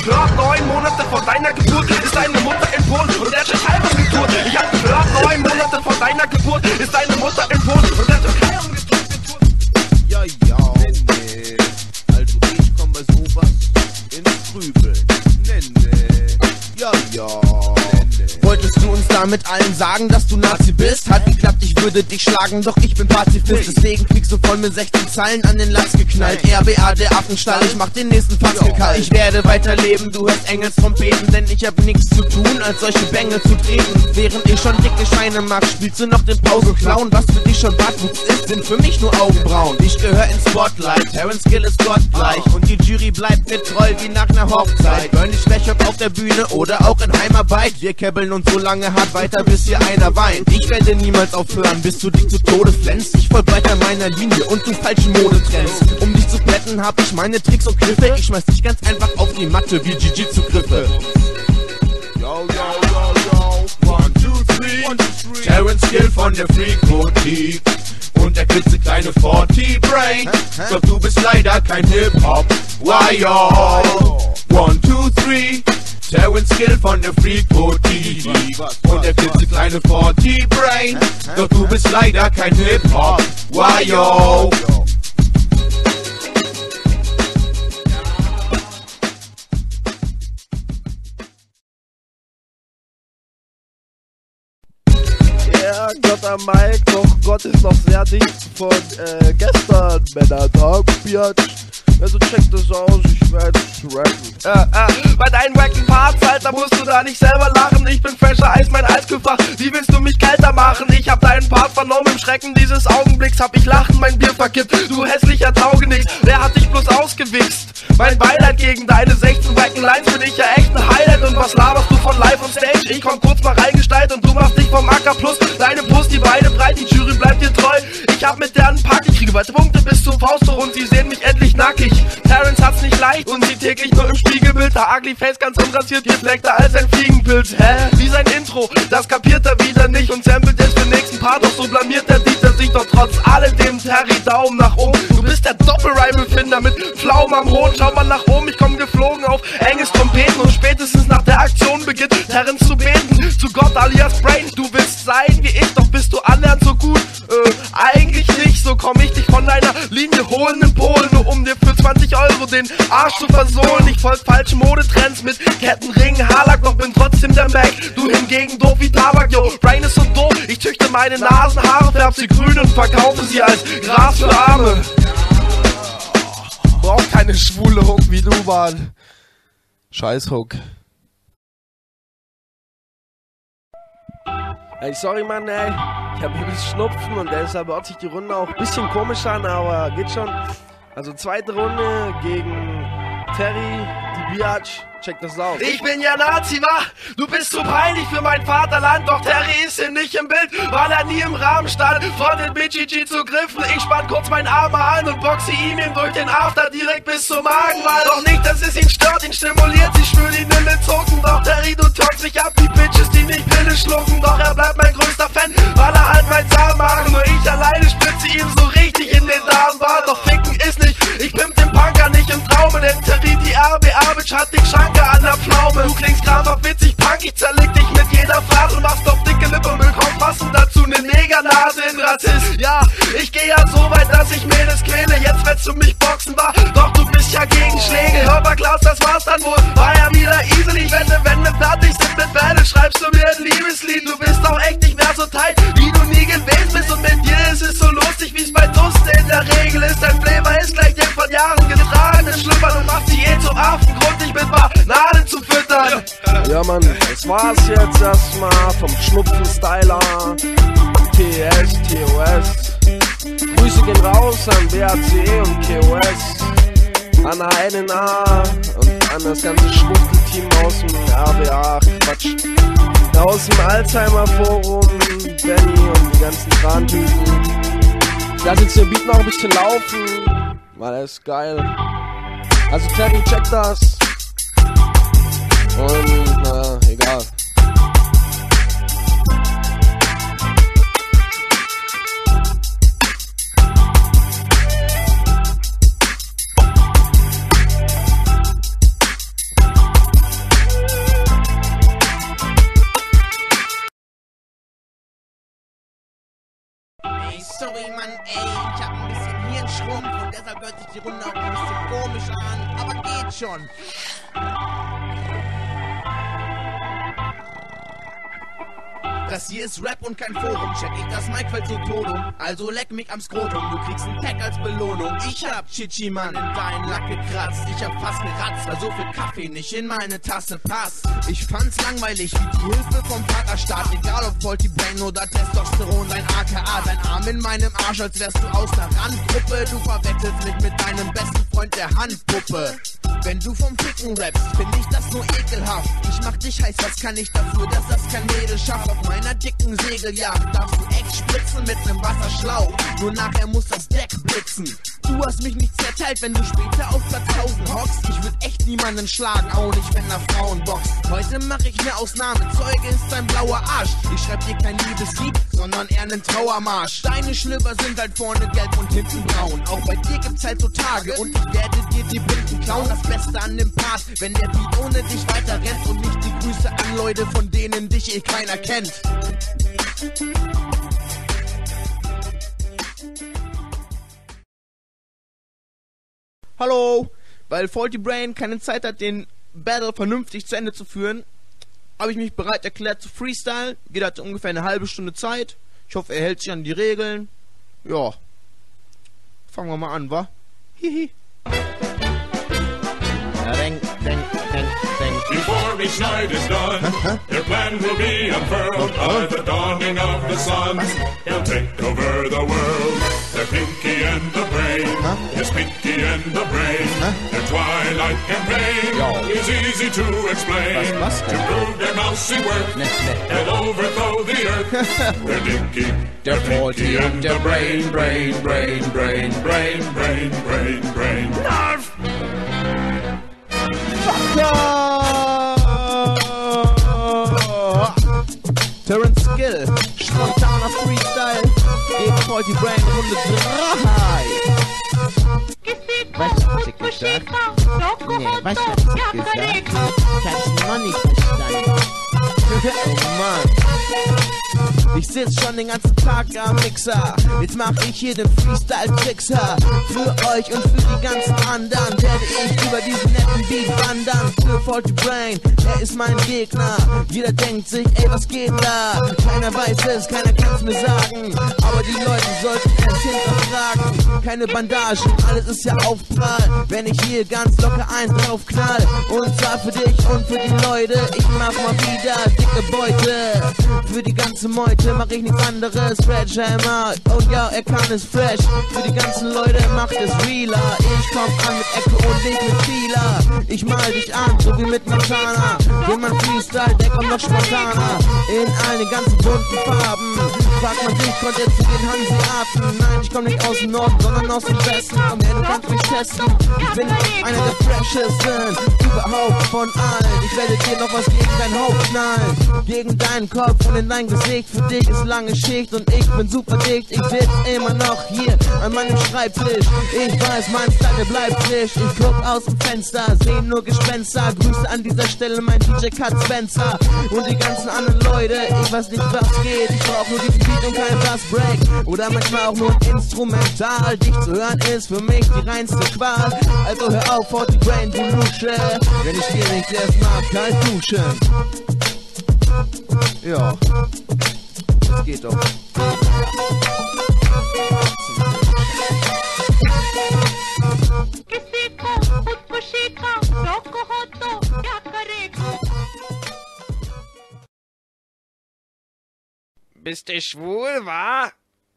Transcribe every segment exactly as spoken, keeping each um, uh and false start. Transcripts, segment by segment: gehört, neun Monate vor deiner Geburt ist deine Mutter in Polen und er ist halb umgetourt. Ich hab gehört, neun Monate vor deiner Geburt ist deine Mutter in Polen und er ist halb umgetourt. Ja, ja, nee, also ich komme bei sowas ins Grübeln. Nee, nee, ja, ja. Wolltest du uns damit allen sagen, dass du Nazi bist? Hat geklappt, ich würde dich schlagen, doch ich bin Pazifist. Deswegen kriegst du von mir sechzehn Zeilen an den Latz geknallt. R B A, der Affenstall, ich mach den nächsten Pascal. Ich werde weiterleben, du hörst Engels trompeten, denn ich hab nichts zu tun, als solche Bänge zu treten. Während ich schon dicke Schweine mag, spielst du noch den Pausenclown. Was für dich schon Bartwuchs ist, sind für mich nur Augenbrauen. Ich gehör ins Spotlight, Terren Skill ist gottgleich und die Jury bleibt mit Troll wie nach einer Hochzeit. Burn dich schwächer auf der Bühne oder auch in Heimarbeit. Wir kebbeln uns so lange hart weiter, bis hier einer weint. Ich werde niemals aufhören, bis du dich zu Tode flänzt. Ich folg weiter meiner Linie und du falschen Mode trennst. Um dich zu plätten, hab ich meine Tricks und Griffe. Ich schmeiß dich ganz einfach auf die Matte wie G G-Zugriffe. Yo, yo, yo, yo, one, two, three, one, two, three. Terren Skill von der Freak-Boutique und der klitzekleine Faultybrain. Doch du bist leider kein Hip-Hop. Why, yo, one, two, three. Terren Skill von der Freak-Boutique und der klitzekleine Faultybrain. Doch du bist leider kein Hip-Hop. Why, yo. Ja, Gott am Mike, doch Gott ist noch sehr dicht von äh, gestern, Männer, Dog, Biatch. Also check das aus, ich werde rappen. Ja, ja, bei deinen wacken Parts, Alter, musst du da nicht selber lachen. Ich bin fresher als mein Eisgefach, wie willst du mich kälter machen? Ich hab deinen Part vernommen, im Schrecken dieses Augenblicks hab ich lachen, mein Bier verkippt. Du hässlicher Taugenichts, der hat dich bloß ausgewichst. Mein Beileid gegen deine sechzehn wacken Lines, bin ich ja echt ein Highlight. Und was laberst du von live on stage? Ich komm kurz mal reingesteilt und du machst dich vom Acker plus. Deine Brust, die Beine breit, die Jury bleibt dir treu. Ich hab mit der einen Pack, ich kriege weite Punkte bis zum Fausttor und sie sehen mich endlich nackig. Terren hat's nicht leicht und sieht täglich nur im Spiegelbild. Der ugly face ganz unrasiert, gefleckter als ein Fliegenbild. Hä? Wie sein Intro, das kapiert er wieder nicht und samplet es für den nächsten Part. Doch so blamiert der Dieter sich doch trotz alledem. Terry, Daumen nach oben, du bist der Doppel-Rhyme-Erfinder mit Pflaumen am Hohn. Schau mal nach oben, ich komm geflogen auf enges Trompeten und spätestens nach der Aktion beginnt Terren zu beten. Zu Gott alias Brain, du willst sein wie ich, doch bist du annähernd so gut. Äh, eigentlich nicht, so komm ich dich von deiner Linie holen in Polen, nur um dir für zwanzig Euro den Arsch zu versohlen. Ich folg falschen Modetrends mit Kettenring, Haarlack, doch bin trotzdem der Mac. Du hingegen doof wie Tabak, yo, Brain ist so doof. Ich züchte meine Nasenhaare, färb sie grün und verkaufe sie als Gras für Arme. Brauch keine schwule Hook wie du, Mann. Scheiß Hook. Ey, sorry, Mann, ey. Ich hab ein bisschen Schnupfen und deshalb hört sich die Runde auch ein bisschen komisch an, aber geht schon. Also zweite Runde gegen Terry, die Biatch. Check das aus. Ich bin ja Nazi, wach, du bist zu peinlich für mein Vaterland, doch Terry ist hier nicht im Bild, weil er nie im Rahmen stand, von den B G G zu griffen. Ich spann kurz meinen Arm an und boxe ihm ihm durch den After direkt bis zum Magenwall. Doch nicht, dass es ihn stört, ihn stimuliert, sie spült ihn in den Zucken. Doch Terry, du törst mich ab, die Bitches, die mich Pille schlucken. Doch er bleibt mein größter Fan, weil er halt mein Zahn macht. Nur ich alleine spritze ihm so richtig in den Darmbart. Doch ficken ist nicht, ich pimp den Punker nicht im Traume, denn Terry, die R B A-Bitch hat den Schank an der Pflaume. Du klingst grafab witzig punk, ich zerleg dich mit jeder Phrase und machst auf dicke Lippe Müll, komm, passend dazu ne Negernase in Rassist. Ja, ich geh ja so weit, dass ich Mädels quäle, jetzt willst du mich boxen, war, doch du bist ja gegen Schläge. Hör mal Klaus, das war's dann wohl, war ja wieder easy, ich wende, wende, fertig sind mit Welle, schreibst du mir ein Liebeslied, du bist auch echt nicht mehr so tight, wie du nie gewesen bist und mit dir ist es so lustig, wie's bei Duste in der Regel ist, dein Flavor ist gleich dem von Jahren getragenen Schlüpper, du machst dich eh zum Affen, Grund, ich bin wahr, Nadel zu füttern. Ja, Mann, das war's jetzt erstmal vom Schnupfen-Styler. T S, T O S. Grüße gehen raus an B A C und K O S. An H N N A und an das ganze Schnupfen-Team aus dem R B A. Quatsch. Da aus dem Alzheimer-Forum, Benny und die ganzen Kran-Typen. Lass jetzt den Beat noch ein bisschen laufen, weil er ist geil. Also, Terry, check das. Und na, egal. sorry Mann, ey, ich hab ein bisschen Hirnschrumpf und deshalb hört sich die Runde auch ein bisschen komisch an, aber geht schon. Das hier ist Rap und kein Forum, check ich das Mic fällt zu Todum, also leck mich am Skrotum, du kriegst ein Pack als Belohnung. Ich hab Chichi Mann in deinen Lack gekratzt, ich hab fast geratzt, weil so viel Kaffee nicht in meine Tasse passt. Ich fand's langweilig, wie die Hilfe vom Vaterstaat, egal ob Faultybrain oder Testosteron, dein A K A, dein Arm in meinem Arsch, als wärst du aus der Randgruppe, du verwechselst mich mit deinem besten Freund der Handpuppe. Wenn du vom Ficken rappst, find ich das nur ekelhaft. Ich mach dich heiß, was kann ich dafür, dass das kein Mädel schafft? Auf meiner dicken Segeljagd darfst du echt spritzen mit nem Wasserschlauch. Nur nachher muss das Deck blitzen. Du hast mich nicht zerteilt, wenn du später auf Platz tausend hockst. Ich würd echt niemanden schlagen, auch nicht, wenn er Frauen boxt. Heute mach ich ne Ausnahme, Zeuge ist dein blauer Arsch. Ich schreib dir kein Liebeslied, sondern eher nen Trauermarsch. Deine Schlüpper sind halt vorne gelb und hinten braun. Auch bei dir gibt's halt so Tage und ich werde dir die Binden klauen. Das Beste an dem Part, wenn der Beat ohne dich weiter rennt und nicht die Grüße an Leute, von denen dich eh keiner kennt. Hallo, weil Faultybrain keine Zeit hat, den Battle vernünftig zu Ende zu führen, habe ich mich bereit erklärt zu Freestyle. Jeder hatte ungefähr eine halbe Stunde Zeit. Ich hoffe, er hält sich an die Regeln. Ja, fangen wir mal an, wa? Hihi. Denk, denk, denk, denk. Before each night is done, huh? Their plan will be unfurled by the dawning of the sun. They'll take over the world. They're Pinky and the Brain. Huh? It's Pinky and the Brain. Huh? Their twilight campaign is easy to explain. Was, was? To prove their mousy work, ne, ne. They'll overthrow the earth. They're Dinky, they're Pinky and the Brain, brain, brain, brain, brain, brain, brain, brain, brain. Terren Skill, spontaner Freestyle, gegen Faultybrain Runde drei. Weißt du, was ich gesagt hab? Nee, weißt du, was ich gesagt hab? Ich hab's noch nicht verstanden. Oh Mann. Ich sitz schon den ganzen Tag am Mixer. Jetzt mach ich hier den Freestyle-Trickser. Für euch und für die ganzen anderen werde ich über diesen netten Beat wandern. Für Faultybrain, er ist mein Gegner. Jeder denkt sich, ey, was geht da? Keiner weiß es, keiner kann's mir sagen. Aber die Leute sollten es hinterfragen. Keine Bandagen, alles ist ja Aufprall, wenn ich hier ganz locker eins draufknall. Und zwar für dich und für die Leute. Ich mach mal wieder dicke Beute. Für die ganze Meute mach ich nichts anderes, Fredhammer. Oh ja, er kann es fresh. Für die ganzen Leute macht es realer. Ich komm an mit Echo und leg mit Fehler. Ich mal dich an, so wie mit Montana. Wenn man Freestyle, der kommt noch spontaner. In allen ganzen bunten Farben. Fragt man sich, kommt jetzt zu den Hanseaten? Nein, ich komm nicht aus dem Norden, sondern aus dem Westen. Komm her, du kannst mich testen. Ich bin einer der freshesten überhaupt von allen. Ich werde dir noch was gegen dein Haupt knallen. Gegen deinen Kopf und in dein Gesicht. Für dich ist lange Schicht und ich bin super dicht. Ich sitz immer noch hier an meinem Schreibtisch. Ich weiß, mein Style bleibt frisch. Ich guck aus dem Fenster, seh nur Gespenster. Grüße an dieser Stelle mein D J Cut Spencer und die ganzen anderen Leute. Ich weiß nicht, was geht. Ich brauch nur diesen Beat und kein Bassbreak oder manchmal auch nur ein Instrumental. Dich zu hören ist für mich die reinste Qual. Also hör auf, Faultybrain, du Lusche. Wenn ich dir nicht erstmal kalt duschen. Ja. Das geht doch. Bist du schwul, wa?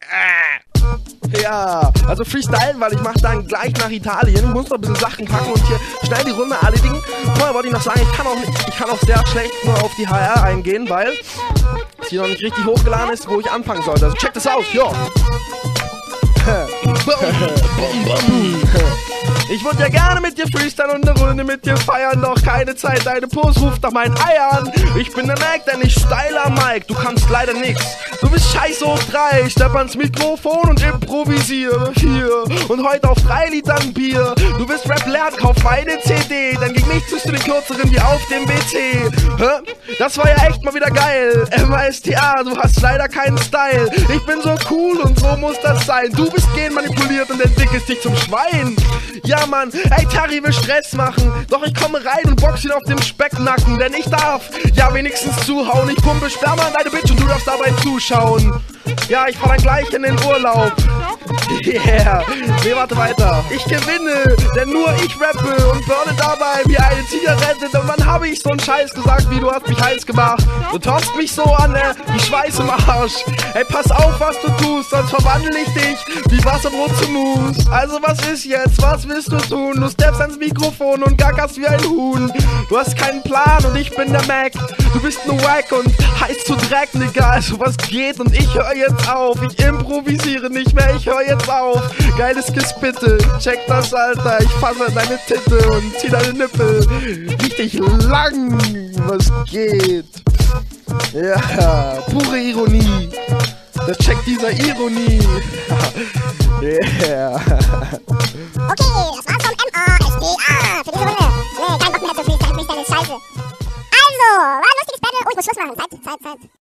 Äh. Ja, also freestylen, weil ich mach dann gleich nach Italien, muss noch ein bisschen Sachen packen und hier schnell die Runde erledigen. Vorher wollte ich noch sagen, ich kann auch, nicht, ich kann auch sehr schlecht nur auf die H R eingehen, weil es hier noch nicht richtig hochgeladen ist, wo ich anfangen sollte. Also check das aus, ja. Ich würde ja gerne mit dir freestyle und eine Runde mit dir feiern. Doch keine Zeit, deine Pose ruft nach meinen Eiern. Ich bin der Mike, der nicht steiler Mike. Du kannst leider nix, du bist scheiß hoch drei. Ich stepp ans Mikrofon und improvisiere hier. Und heute auf drei Litern Bier. Du willst Rap lernen, kauf meine C D. Dann gegen mich ziehst du den Kürzeren wie auf dem W C. Hä? Das war ja echt mal wieder geil. M A S T A, du hast leider keinen Style. Ich bin so cool und so muss das sein. Du bist genmanipuliert und entwickelst dich zum Schwein. Ja Mann, ey Tari will Stress machen. Doch ich komme rein und box ihn auf dem Specknacken. Denn ich darf ja wenigstens zuhauen. Ich pumpe Sperma an deine Bitch und du darfst dabei zuschauen. Ja, ich fahr dann gleich in den Urlaub. Yeah, wir warten weiter. Ich gewinne, denn nur ich rappe und burne dabei wie eine Zigarette. Und wann habe ich so einen Scheiß gesagt, wie du hast mich heiß gemacht? Du tast mich so an, äh, wie Schweiß im Arsch. Ey, pass auf, was du tust, sonst verwandle ich dich wie Wasserbrot zu Mousse. Also was ist jetzt, was willst du tun? Du steppst ans Mikrofon und gackerst wie ein Huhn. Du hast keinen Plan und ich bin der Mac. Du bist nur Wack und heiß zu Dreck, Nigga. Also was geht und ich höre jetzt auf. Ich improvisiere nicht mehr, ich höre jetzt auf. Geiles Gespitte, check das, Alter. Ich fasse deine Titte und zieh deine Nippel. Richtig lang, was geht. Ja, pure Ironie. Das checkt dieser Ironie. Yeah. Okay, das war's vom M A S T A für diese Runde. Nee, kein Bock mehr zu freestylen, freestylen ist scheiße. Also, war ein lustiges Battle. Oh, ich muss Schluss machen. Zeit, Zeit, Zeit.